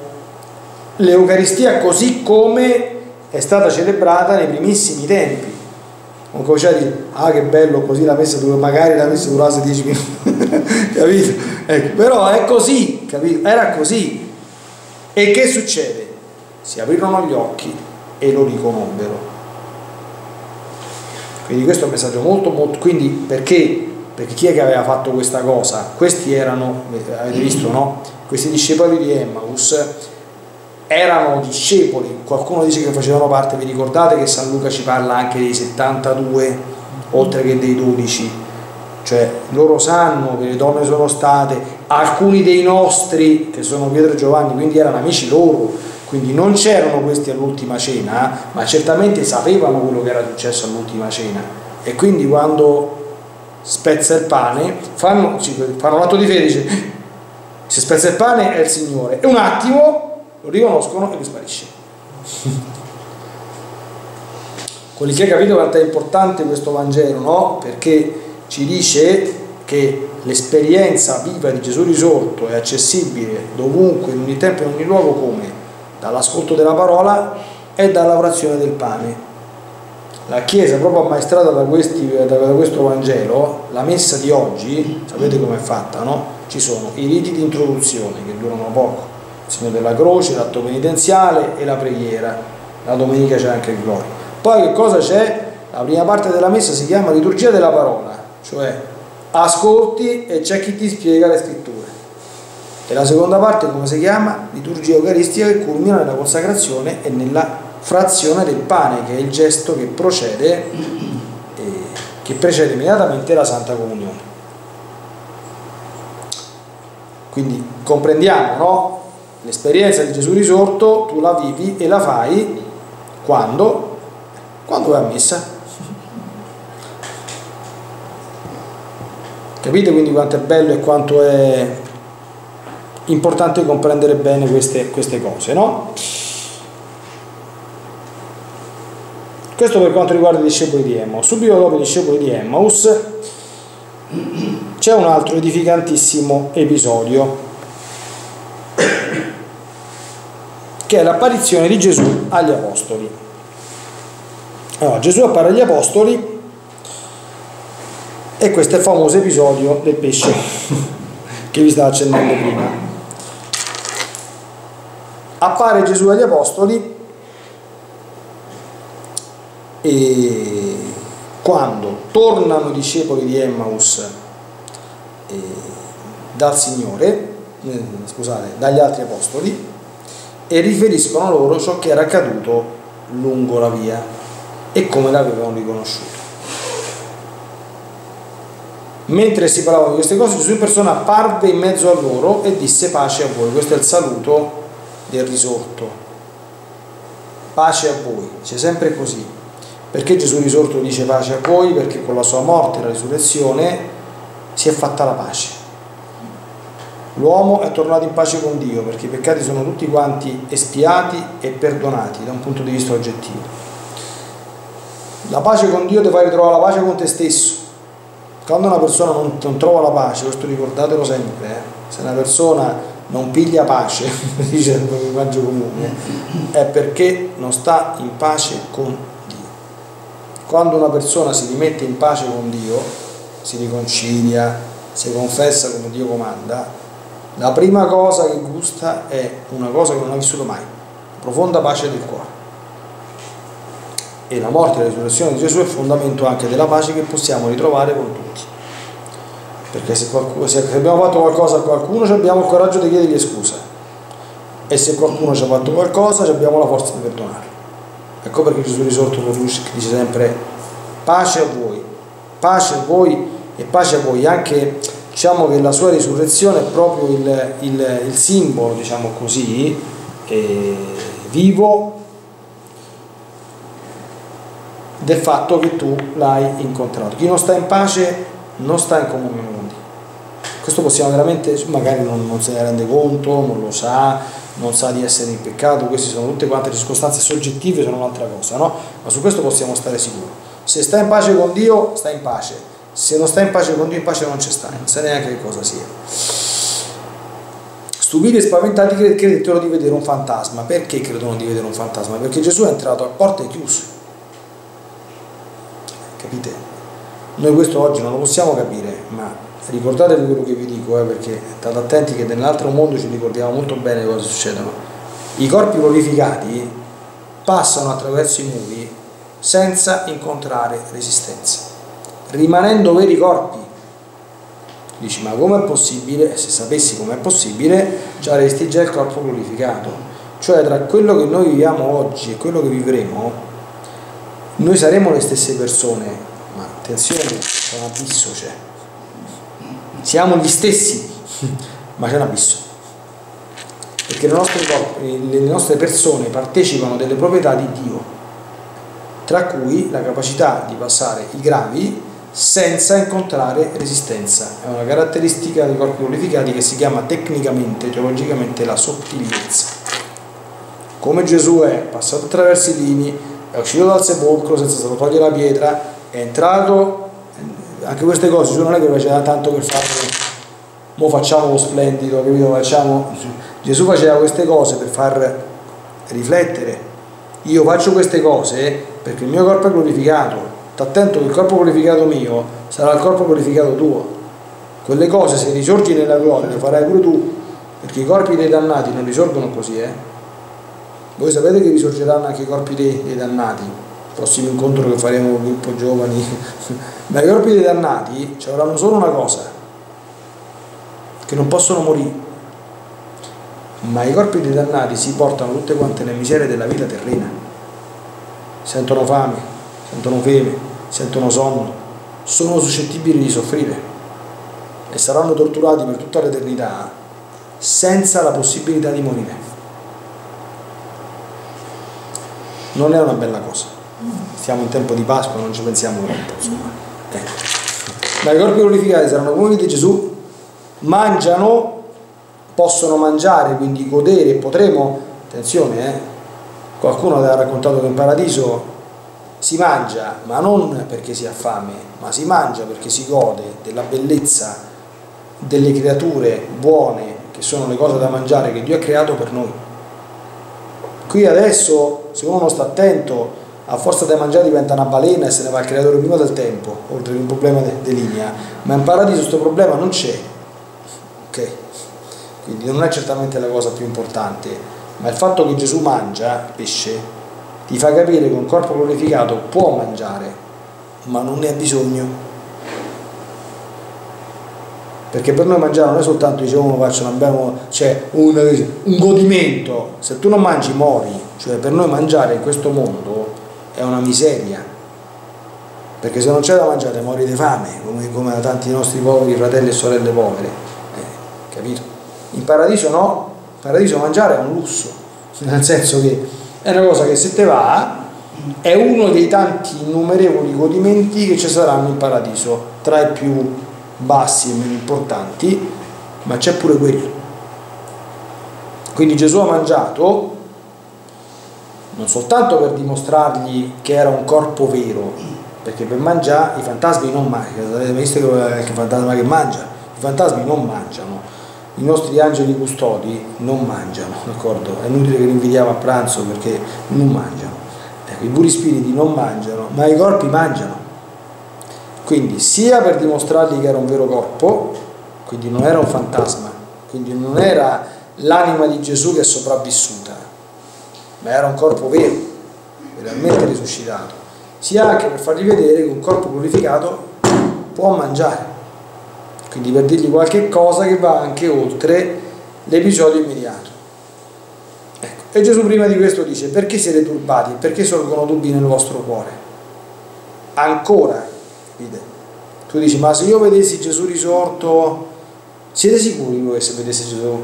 l'Eucaristia così come è stata celebrata nei primissimi tempi. Non cominciate a dire: ah, che bello, così la messa dura, magari la messa durasse 10 minuti, capito? Ecco, però è così, capito? Era così. E che succede? Si aprirono gli occhi e lo riconobbero. Quindi questo è un messaggio molto, molto... Quindi perché? Perché chi è che aveva fatto questa cosa? Questi erano, avete visto, no? Questi discepoli di Emmaus erano discepoli. Qualcuno dice che facevano parte, vi ricordate che San Luca ci parla anche dei 72 oltre che dei 12, cioè loro sanno che le donne sono state alcuni dei nostri, che sono Pietro e Giovanni, quindi erano amici loro, quindi non c'erano questi all'ultima cena, ma certamente sapevano quello che era successo all'ultima cena, e quindi quando spezza il pane fanno l'atto di fede, dice: se spezza il pane è il Signore, e un attimo lo riconoscono e lo sparisce. Quelli che capito quanto è importante questo Vangelo, no? Perché ci dice che l'esperienza viva di Gesù risorto è accessibile dovunque, in ogni tempo e in ogni luogo, come? Dall'ascolto della parola e dalla orazione del pane. La Chiesa, proprio ammaestrata da questo Vangelo, la messa di oggi, sapete com'è fatta, no? Ci sono i riti di introduzione che durano poco, il segno della croce, l'atto penitenziale e la preghiera. La domenica c'è anche il gloria. Poi che cosa c'è? La prima parte della messa si chiama liturgia della parola, cioè ascolti e c'è chi ti spiega le scritture. E la seconda parte come si chiama? Liturgia eucaristica, che culmina nella consacrazione e nella frazione del pane, che è il gesto che precede immediatamente la Santa Comunione. Quindi comprendiamo, no? L'esperienza di Gesù risorto tu la vivi e la fai quando? Quando vai a messa. Capite quindi quanto è bello e quanto è importante comprendere bene queste cose, no? Questo per quanto riguarda i discepoli di Emmaus. Subito dopo i discepoli di Emmaus c'è un altro edificantissimo episodio, che è l'apparizione di Gesù agli apostoli. Allora, Gesù appare agli apostoli e questo è il famoso episodio del pesce che vi stavo accennando prima. Appare Gesù agli apostoli e quando tornano i discepoli di Emmaus dal Signore, scusate, dagli altri apostoli, e riferiscono loro ciò che era accaduto lungo la via e come l'avevano riconosciuto. Mentre si parlavano di queste cose, Gesù in persona apparve in mezzo a loro e disse: pace a voi. Questo è il saluto del risorto, pace a voi. C'è sempre così, perché Gesù risorto dice pace a voi? Perché con la sua morte e la risurrezione si è fatta la pace. L'uomo è tornato in pace con Dio, perché i peccati sono tutti quanti espiati e perdonati da un punto di vista oggettivo. La pace con Dio ti fa ritrovare la pace con te stesso. Quando una persona non trova la pace, questo ricordatelo sempre, se una persona non piglia pace, dice il linguaggio comune, è perché non sta in pace con Dio. Quando una persona si rimette in pace con Dio, si riconcilia, si confessa come Dio comanda, la prima cosa che gusta è una cosa che non ha vissuto mai, profonda pace del cuore. E la morte e la risurrezione di Gesù è il fondamento anche della pace che possiamo ritrovare con tutti, perché se abbiamo fatto qualcosa a qualcuno abbiamo il coraggio di chiedergli scusa, e se qualcuno ci ha fatto qualcosa abbiamo la forza di perdonarlo. Ecco perché Gesù risorto per lui dice sempre pace a voi e pace a voi. Anche diciamo che la sua risurrezione è proprio il simbolo, diciamo così, vivo del fatto che tu l'hai incontrato. Chi non sta in pace non sta in comune con Dio. Questo possiamo veramente, magari non se ne rende conto, non lo sa, non sa di essere in peccato, queste sono tutte quante circostanze soggettive, sono un'altra cosa, no? Ma su questo possiamo stare sicuri. Se sta in pace con Dio, sta in pace. Se non sta in pace con Dio, in pace non ci sta, non sa neanche che cosa sia. Stupiti e spaventati credettero di vedere un fantasma. Perché credono di vedere un fantasma? Perché Gesù è entrato a porte chiuse. Capite? Noi questo oggi non lo possiamo capire, ma ricordatevi quello che vi dico, perché state attenti che nell'altro mondo ci ricordiamo molto bene cosa succedono. I corpi glorificati passano attraverso i muri senza incontrare resistenza, rimanendo veri corpi. Dici, ma com'è possibile? Se sapessi com'è possibile, già avresti già il corpo glorificato. Cioè, tra quello che noi viviamo oggi e quello che vivremo, noi saremo le stesse persone, ma attenzione, c'è un abisso, c'è. Siamo gli stessi, ma c'è un abisso. Perché le nostre persone partecipano delle proprietà di Dio, tra cui la capacità di passare i gravi senza incontrare resistenza. È una caratteristica dei corpi glorificati che si chiama tecnicamente, teologicamente, la sottigliezza. Come Gesù è passato attraverso i lini, è uscito dal sepolcro senza stato togliere la pietra, è entrato. Anche queste cose Gesù non è che faceva tanto per farlo, mo facciamo lo splendido, capito? Gesù faceva queste cose per far riflettere. Io faccio queste cose perché il mio corpo è glorificato, t'attento che il corpo glorificato mio sarà il corpo glorificato tuo. Quelle cose, se risorgi nella gloria, le farai pure tu, perché i corpi dei dannati non risorgono così, Voi sapete che risorgeranno anche i corpi dei dannati. Il prossimo incontro che faremo con il gruppo giovani. Ma i corpi dei dannati ci avranno solo una cosa: che non possono morire. Ma i corpi dei dannati si portano tutte quante le miserie della vita terrena. Sentono fame, sentono fame, sentono sonno, sono suscettibili di soffrire e saranno torturati per tutta l'eternità. senza la possibilità di morire. Non è una bella cosa. Siamo in tempo di Pasqua, non ci pensiamo troppo, insomma. Ma i corpi glorificati saranno come di Gesù, mangiano, possono mangiare, quindi godere, potremo, attenzione, qualcuno aveva raccontato che in paradiso si mangia, ma non perché si ha fame, ma si mangia perché si gode della bellezza delle creature buone, che sono le cose da mangiare che Dio ha creato per noi. Qui adesso, se uno non sta attento, a forza di mangiare diventa una balena e se ne va il creatore prima del tempo, oltre che un problema di linea. Ma in paradiso questo problema non c'è, ok? Quindi non è certamente la cosa più importante, ma il fatto che Gesù mangia pesce ti fa capire che un corpo glorificato può mangiare, ma non ne ha bisogno, perché per noi mangiare non è soltanto, diciamo, c'è un godimento. Se tu non mangi muori, cioè per noi mangiare in questo mondo è una miseria, perché se non c'è da mangiare muori di fame, come da tanti nostri poveri fratelli e sorelle povere, capito? In paradiso no, in paradiso mangiare è un lusso, nel senso che è una cosa che se te va è uno dei tanti innumerevoli godimenti che ci saranno in paradiso, tra i più bassi e meno importanti, ma c'è pure quello. Quindi Gesù ha mangiato non soltanto per dimostrargli che era un corpo vero, perché per mangiare i fantasmi non mangiano, avete visto che fantasma che mangia, i fantasmi non mangiano, i nostri angeli custodi non mangiano, d'accordo? È inutile che li invitiamo a pranzo perché non mangiano, ecco, i puri spiriti non mangiano, ma i corpi mangiano. Quindi sia per dimostrargli che era un vero corpo, quindi non era un fantasma, quindi non era l'anima di Gesù che è sopravvissuta, ma era un corpo vero, veramente risuscitato, sia anche per fargli vedere che un corpo glorificato può mangiare, quindi per dirgli qualche cosa che va anche oltre l'episodio immediato, ecco. E Gesù prima di questo dice: perché siete turbati? Perché sorgono dubbi nel vostro cuore? Ancora, capite? Tu dici: ma se io vedessi Gesù risorto, siete sicuri voi che se vedesse Gesù?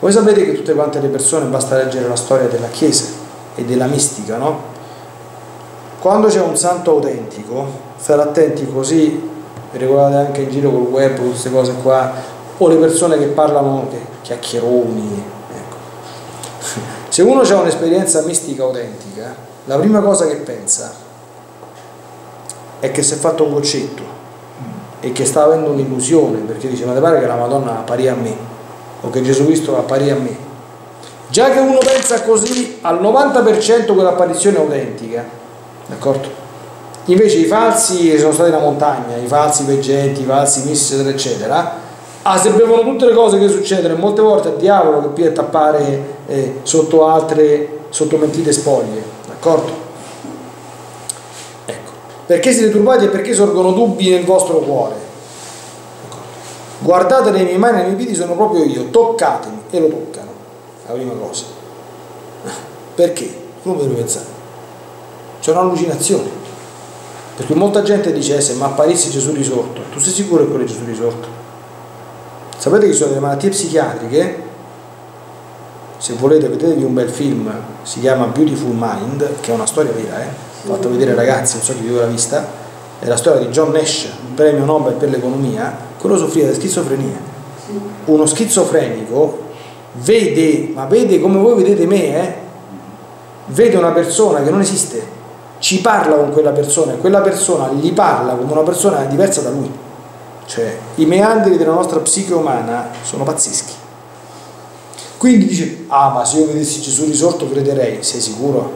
Voi sapete che tutte quante le persone, basta leggere la storia della Chiesa e della mistica, no? Quando c'è un santo autentico, stare attenti così, regolate anche in giro col web, con queste cose qua, o le persone che parlano, che chiacchieroni, ecco. Se uno ha un'esperienza mistica autentica, la prima cosa che pensa è che si è fatto un goccetto e che sta avendo un'illusione, perché dice: ma ti pare che la Madonna appari a me? O che Gesù Cristo apparì a me? Già che uno pensa così, al 90% quell'apparizione è autentica, d'accordo? Invece i falsi sono stati in montagna, i falsi veggenti, i falsi miss, eccetera eccetera, se bevono tutte le cose che succedono, e molte volte è il diavolo che più tappare sotto altre, sotto mentite spoglie, d'accordo? Ecco, perché siete turbati e perché sorgono dubbi nel vostro cuore? Guardate, le mie mani e i miei piedi sono proprio io, toccatemi, e lo toccano, la prima cosa. Perché? Uno potrebbe pensare c'è un'allucinazione, perché molta gente dice: se mi apparisse Gesù risorto. Tu sei sicuro che quello è Gesù risorto? Sapete che sono delle malattie psichiatriche? Se volete, vedetevi un bel film, si chiama Beautiful Mind, che è una storia vera, ho fatto vedere ragazzi, non so chi vi aveva vista, è la storia di John Nash, premio Nobel per l'economia. Quello soffriva di schizofrenia. Uno schizofrenico vede, ma vede come voi vedete me, vede una persona che non esiste, ci parla con quella persona e quella persona gli parla come una persona diversa da lui. Cioè, i meandri della nostra psiche umana sono pazzeschi. Quindi dice: ah, ma se io vedessi Gesù risorto crederei. Sei sicuro?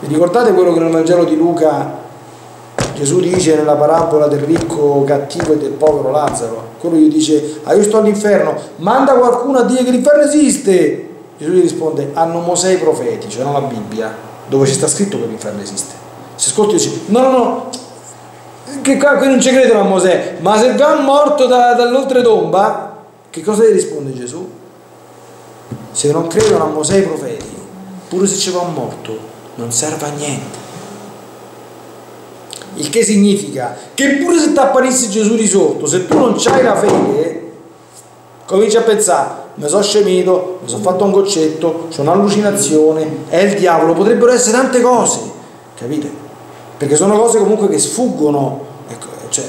Vi ricordate quello che nel Vangelo di Luca Gesù dice nella parabola del ricco cattivo e del povero Lazzaro? Quello gli dice: ah, io sto all'inferno, manda qualcuno a dire che l'inferno esiste. Gesù gli risponde: hanno Mosè i profeti, cioè non la Bibbia, dove c'è sta scritto che l'inferno esiste. Se ascolti dice: no, che qua non ci credono a Mosè, ma se va morto dall'oltretomba, che cosa gli risponde Gesù? Se non credono a Mosè i profeti, pure se ci va morto non serve a niente. Il che significa che pure se ti apparisse Gesù risorto, se tu non c'hai la fede, cominci a pensare: mi sono scemuto, mi sono fatto un goccetto, c'è un'allucinazione, è il diavolo, potrebbero essere tante cose, capite? Perché sono cose comunque che sfuggono, ecco, cioè,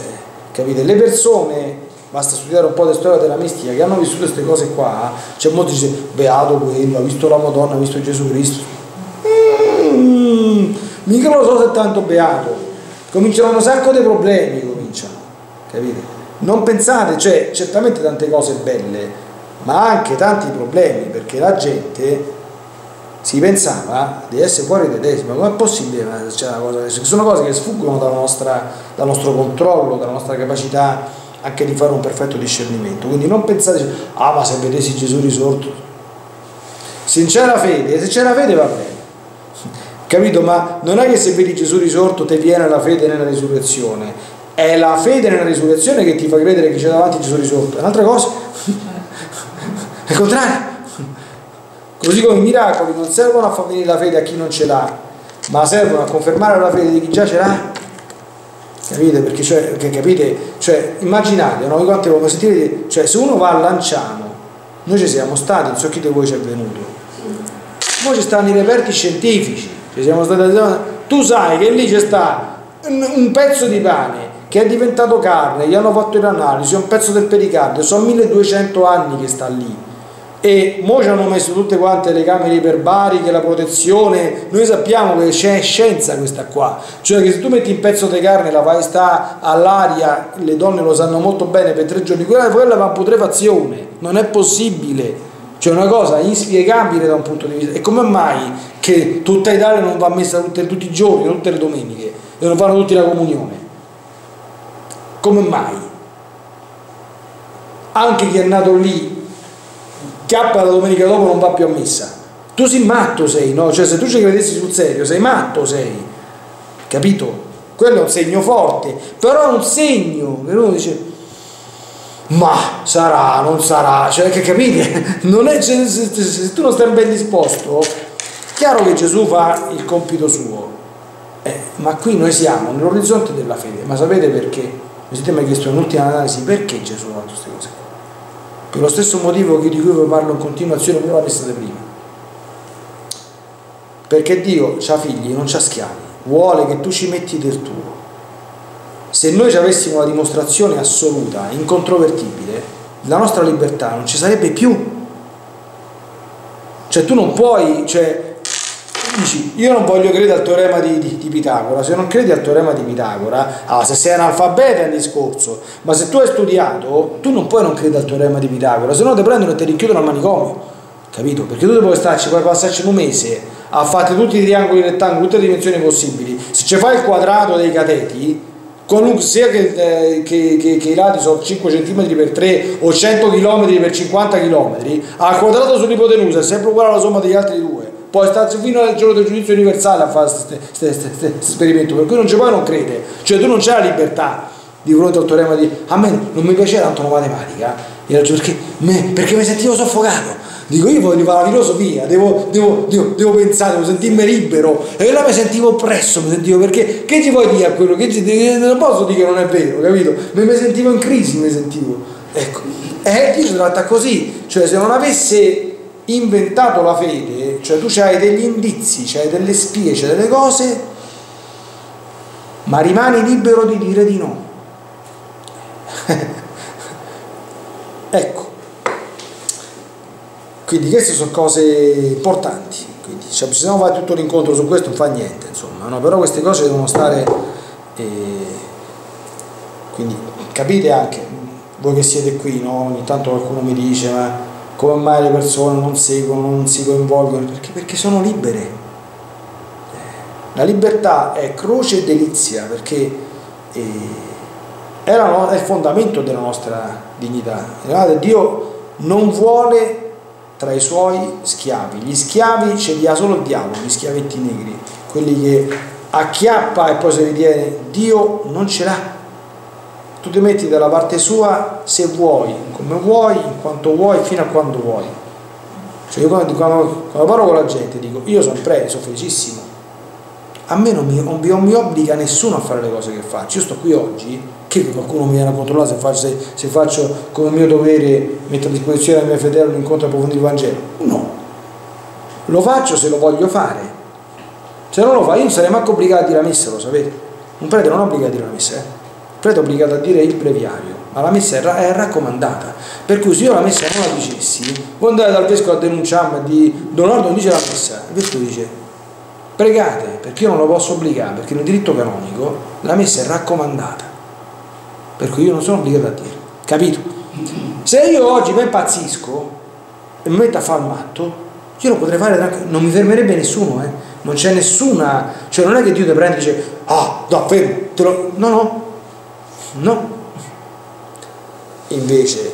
capite? Le persone, basta studiare un po' di storia della mistica, che hanno vissuto queste cose qua, cioè molti dicono, beato quello, ha visto la Madonna, ha visto Gesù Cristo, mica lo so se è tanto beato, cominciano un sacco di problemi, cominciano, capite? Non pensate, cioè certamente tante cose belle, ma anche tanti problemi, perché la gente si pensava di essere fuori dai tesi, ma com'è possibile? Sono cose che sfuggono dal nostro controllo, dalla nostra capacità anche di fare un perfetto discernimento. Quindi non pensate, ah, ma se vedessi Gesù risorto, se c'è la fede va bene, capito? Ma non è che se vedi Gesù risorto ti viene la fede nella risurrezione, è la fede nella risurrezione che ti fa credere che c'è davanti Gesù risorto, è un'altra cosa, è contrario. Così come i miracoli non servono a far venire la fede a chi non ce l'ha, ma servono a confermare la fede di chi già ce l'ha, capite? Perché cioè, che capite? Cioè, immaginate, no? Quante sentite, cioè, se uno va a Lanciano, noi ci siamo stati, non so chi di voi ci è venuto, poi ci stanno i reperti scientifici, ci siamo stati, tu sai che lì c'è sta un pezzo di pane che è diventato carne, gli hanno fatto l'analisi, è un pezzo del pericardio, sono 1200 anni che sta lì, e mo ci hanno messo tutte quante le camere iperbariche, la protezione, noi sappiamo che c'è scienza questa qua, cioè che se tu metti un pezzo di carne la fai sta all'aria, le donne lo sanno molto bene, per 3 giorni, quella va in putrefazione, non è possibile, cioè una cosa inspiegabile da un punto di vista. E come mai che tutta Italia non va messa tutti i giorni, tutte le domeniche, e non fanno tutti la comunione? Come mai? Anche chi è nato lì, chiappa la domenica dopo, non va più a messa. Tu sei matto, sei, no? Cioè se tu ci credessi sul serio, sei matto, sei, capito? Quello è un segno forte, però è un segno che uno dice, ma sarà, non sarà, cioè, che capite? Non è, se tu non stai ben disposto, chiaro che Gesù fa il compito suo, ma qui noi siamo nell'orizzonte della fede. Ma sapete perché? Mi siete mai chiesto in ultima analisi perché Gesù ha fatto queste cose? Per lo stesso motivo di cui vi parlo in continuazione prima la messa di prima, perché Dio c'ha figli, non c'ha schiavi, vuole che tu ci metti del tuo. Se noi ci avessimo una dimostrazione assoluta, incontrovertibile, la nostra libertà non ci sarebbe più. Cioè tu non puoi, cioè, dici, io non voglio credere al teorema di Pitagora. Se non credi al teorema di Pitagora, se sei analfabeta è un discorso, ma se tu hai studiato, tu non puoi non credere al teorema di Pitagora, se no ti prendono e ti rinchiudono al manicomio, capito? Perché tu puoi passarci un mese a fare tutti i triangoli rettangoli, tutte le dimensioni possibili, se ci fai il quadrato dei cateti, sia che i lati sono 5 cm per 3 o 100 km per 50 km, al quadrato sull'ipotenusa è sempre uguale alla somma degli altri due, poi starsi fino al giorno del giudizio universale a fare questo esperimento, per cui non c'è, poi non crede, cioè tu non c'hai la libertà di fronte al teorema di... A me non mi piaceva tanto la matematica, perché mi sentivo soffocato, dico, io voglio fare la filosofia, devo pensare, devo sentirmi libero, e là mi sentivo oppresso, mi sentivo, perché che ti vuoi dire a quello che non posso dire che non è vero, capito? Mi sentivo in crisi, mi sentivo, ecco, Dio si tratta così, cioè se non avesse inventato la fede, cioè tu c'hai degli indizi, c'hai delle spie, c'hai delle cose, ma rimani libero di dire di no. Ecco, quindi queste sono cose importanti, quindi, cioè, se no va tutto l'incontro su questo non fa niente, insomma, no? Però queste cose devono stare, quindi capite anche voi che siete qui, no? Ogni tanto qualcuno mi dice, ma come mai le persone non seguono, non si coinvolgono? Perché sono libere. La libertà è croce e delizia, perché è il fondamento della nostra dignità. Guardate, Dio non vuole tra i suoi schiavi, gli schiavi ce li ha solo il diavolo, gli schiavetti negri, quelli che acchiappa e poi se li tiene. Dio non ce l'ha, tu ti metti dalla parte sua se vuoi, come vuoi, in quanto vuoi, fino a quando vuoi. Cioè io quando parlo con la gente dico, io sono preso, sono felicissimo, a me non mi obbliga nessuno a fare le cose che faccio, io sto qui oggi che qualcuno mi viene a controllare se faccio come mio dovere, metto a disposizione al mio fedele un incontro per approfondire il Vangelo. No, lo faccio se lo voglio fare. Se non lo fa, io non sarei manco obbligato a dire la messa, lo sapete? Un prete non è obbligato a dire la messa, un prete è obbligato a dire il breviario, ma la messa è raccomandata, per cui se io la messa non la dicessi, voi andate dal vescovo a denunciarmi di Don Ordo non dice la messa, il vescovo dice pregate, perché io non lo posso obbligare, perché nel diritto canonico la messa è raccomandata, per cui io non sono obbligato a dire, capito? Se io oggi mi impazzisco e mi metto a fare il matto, io lo potrei fare tranquillo, non mi fermerebbe nessuno, non c'è nessuna, cioè non è che Dio ti prende e dice ah, no, fermo, te lo... no. Invece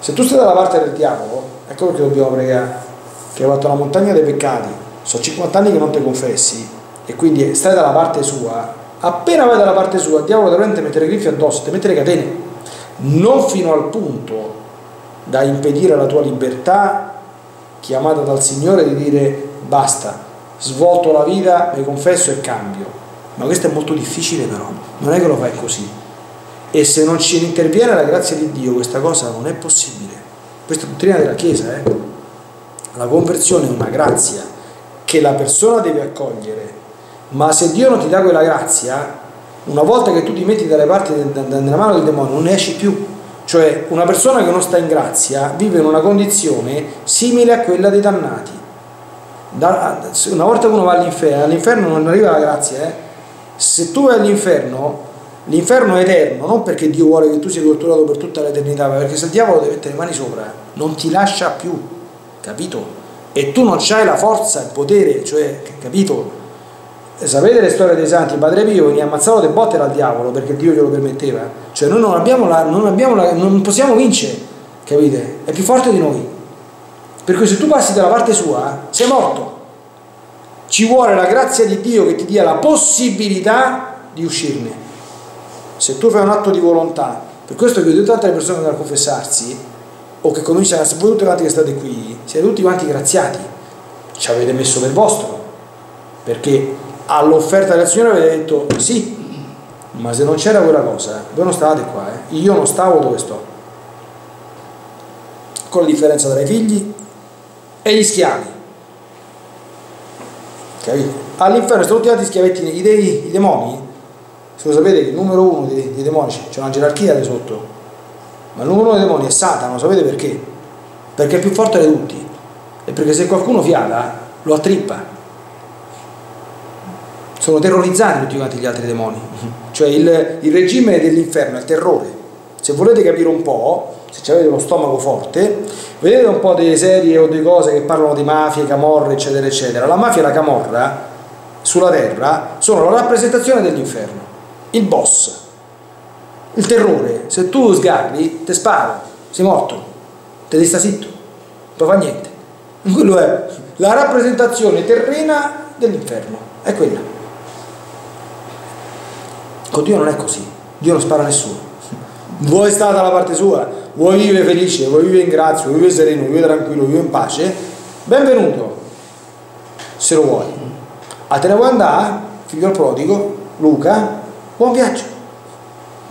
se tu stai dalla parte del diavolo, ecco perché dobbiamo pregare, che hai fatto una montagna dei peccati, sono 50 anni che non ti confessi e quindi stai dalla parte sua, appena vai dalla parte sua il diavolo ti prende e mette le griffe addosso, ti mette le catene, non fino al punto da impedire la tua libertà chiamata dal Signore di dire basta, svolto la vita, mi confesso e cambio, ma questo è molto difficile, però non è che lo fai così, e se non ci interviene la grazia di Dio questa cosa non è possibile. Questa è dottrina della Chiesa, la conversione è una grazia che la persona deve accogliere, ma se Dio non ti dà quella grazia, una volta che tu ti metti dalle parti nella mano del demonio non ne esci più. Cioè una persona che non sta in grazia vive in una condizione simile a quella dei dannati. Una volta che uno va all'inferno, all'inferno non arriva la grazia, se tu vai all'inferno, l'inferno è eterno, non perché Dio vuole che tu sia torturato per tutta l'eternità, ma perché se il diavolo ti mette le mani sopra non ti lascia più, capito? E tu non c'hai la forza, il potere, cioè, capito? Sapete le storie dei santi? Padre Pio veniva ammazzato di botte dal diavolo perché Dio glielo permetteva, cioè noi non possiamo vincere, capite? È più forte di noi. Per cui se tu passi dalla parte sua, sei morto. Ci vuole la grazia di Dio che ti dia la possibilità di uscirne. Se tu fai un atto di volontà, per questo che ho detto tante persone che vanno a confessarsi, o che cominciano a se voi tutti quanti che state qui, siete tutti quanti graziati, ci avete messo del vostro, perché all'offerta del Signore avete detto sì, ma se non c'era quella cosa, voi non stavate qua, io non stavo dove sto. Con la differenza tra i figli e gli schiavi, capito? All'inferno sono tutti gli schiavetti, i demoni. Se lo sapete che il numero uno dei demoni, c'è una gerarchia lì sotto, ma il numero uno dei demoni è Satana, lo sapete perché? Perché è più forte di tutti e perché se qualcuno fiata lo attrippa. Sono terrorizzati tutti quanti gli altri demoni, cioè il regime dell'inferno è il terrore. Se volete capire un po', se avete lo stomaco forte, vedete un po' delle serie o delle cose che parlano di mafie, camorre, eccetera eccetera. La mafia e la camorra sulla terra sono la rappresentazione dell'inferno, il boss, il terrore. Se tu sgarri, te sparo, sei morto, te sta zitto, non fa niente. Quello è la rappresentazione terrena dell'inferno, è quella. Con Dio non è così, Dio non spara a nessuno. Voi state dalla parte sua, vuoi vivere felice, vuoi vivere in grazia, vuoi vivere sereno, vuoi vivere tranquillo, vuoi vivere in pace, benvenuto, se lo vuoi. A te ne vuoi andare, figlio del prodigo, Luca, buon viaggio.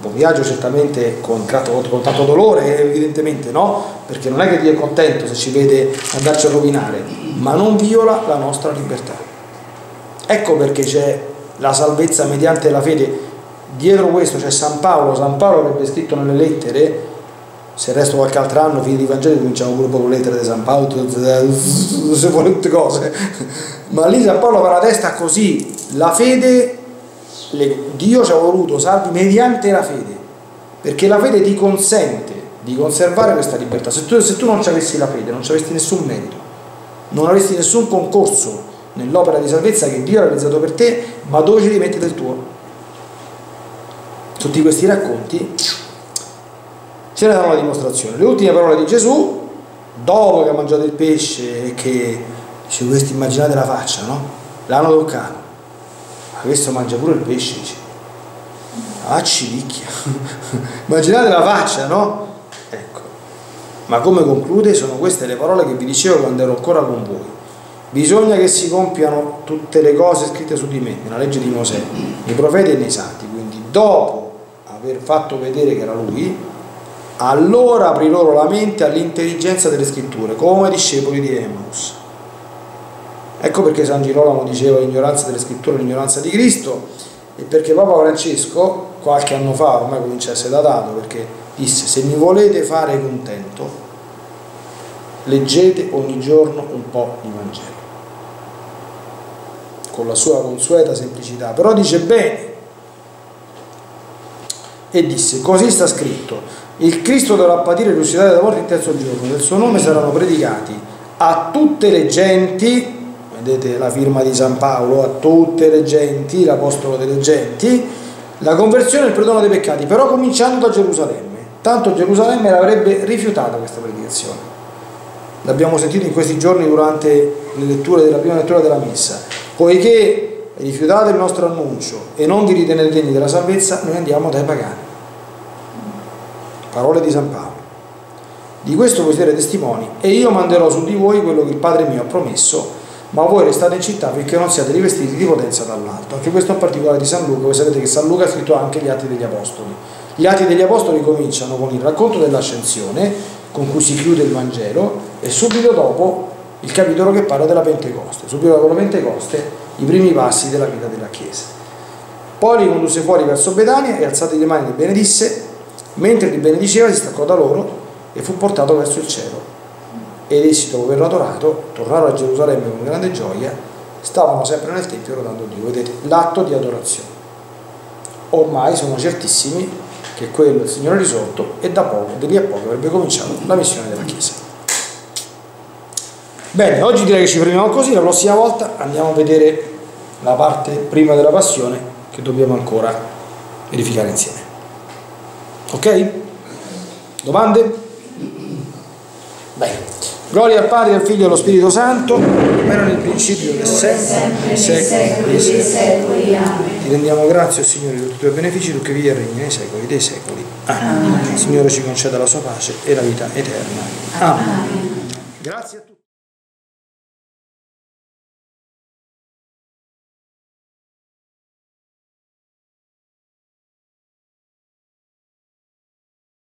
Buon viaggio certamente con tanto dolore, evidentemente, no? Perché non è che Dio è contento se ci vede andarci a rovinare, ma non viola la nostra libertà. Ecco perché c'è la salvezza mediante la fede. Dietro questo c'è San Paolo, avrebbe scritto nelle lettere, se resto qualche altro anno, fine di Vangelo, cominciamo pure con le lettere di San Paolo, se vuole tutte cose, ma lì San Paolo aveva la testa così, la fede, Dio ci ha voluto salvi mediante la fede, perché la fede ti consente di conservare questa libertà. Se tu non ci avessi la fede, non ci avessi nessun merito, non avresti nessun concorso nell'opera di salvezza che Dio ha realizzato per te, ma dove ci rimetti del tuo? Tutti questi racconti ce ne danno la dimostrazione. Le ultime parole di Gesù, dopo che ha mangiato il pesce, e che dice, questo immaginate la faccia, no? L'hanno toccato, ma questo mangia pure il pesce, dice, ah, civicchia, immaginate la faccia, no? Ecco, ma come conclude? Sono queste le parole che vi dicevo quando ero ancora con voi. Bisogna che si compiano tutte le cose scritte su di me, nella legge di Mosè, nei profeti e nei santi. Quindi dopo aver fatto vedere che era lui, allora aprì loro la mente all'intelligenza delle scritture, come i discepoli di Emmos. Ecco perché San Girolamo diceva l'ignoranza delle scritture, l'ignoranza di Cristo, e perché Papa Francesco qualche anno fa, ormai comincia a essere datato, perché disse: se mi volete fare contento, leggete ogni giorno un po' di Vangelo, con la sua consueta semplicità, però dice bene, e disse: così sta scritto, il Cristo dovrà patire e risuscitare da morte il terzo giorno, del suo nome saranno predicati a tutte le genti, vedete la firma di San Paolo, a tutte le genti, l'apostolo delle genti, la conversione e il perdono dei peccati, però cominciando da Gerusalemme. Tanto Gerusalemme l'avrebbe rifiutata questa predicazione, l'abbiamo sentito in questi giorni durante le letture della prima lettura della messa. Poiché rifiutate il nostro annuncio e non vi ritenete degni della salvezza, noi andiamo dai pagani. Parole di San Paolo. Di questo voi siete testimoni, e io manderò su di voi quello che il Padre mio ha promesso, ma voi restate in città finché non siate rivestiti di potenza dall'alto. Anche questo è un particolare di San Luca. Voi sapete che San Luca ha scritto anche gli Atti degli Apostoli. Gli Atti degli Apostoli cominciano con il racconto dell'ascensione, con cui si chiude il Vangelo, e subito dopo il capitolo che parla della Pentecoste, subito dopo la Pentecoste i primi passi della vita della Chiesa. Poi li condusse fuori verso Betania e, alzate le mani, li benedisse, mentre li benediceva si staccò da loro e fu portato verso il cielo, ed essi, dopo averlo adorato, tornarono a Gerusalemme con grande gioia, stavano sempre nel Tempio lodando Dio. Vedete l'atto di adorazione. Ormai sono certissimi che quello è il Signore risorto, e da poco, da lì a poco, avrebbe cominciato la missione della Chiesa. Bene, oggi direi che ci fermiamo così, la prossima volta andiamo a vedere la parte prima della passione, che dobbiamo ancora verificare insieme. Ok? Domande? Bene. Gloria al Padre, al Figlio e allo Spirito Santo, come era nel principio e sempre, nei secoli dei secoli. Amen. Ti rendiamo grazie, Signore, per tutti i tuoi benefici, tu che vivi e regni nei secoli dei secoli. Amen. Amen. Il Signore ci conceda la sua pace e la vita eterna. Amen. Amen. Grazie a tutti.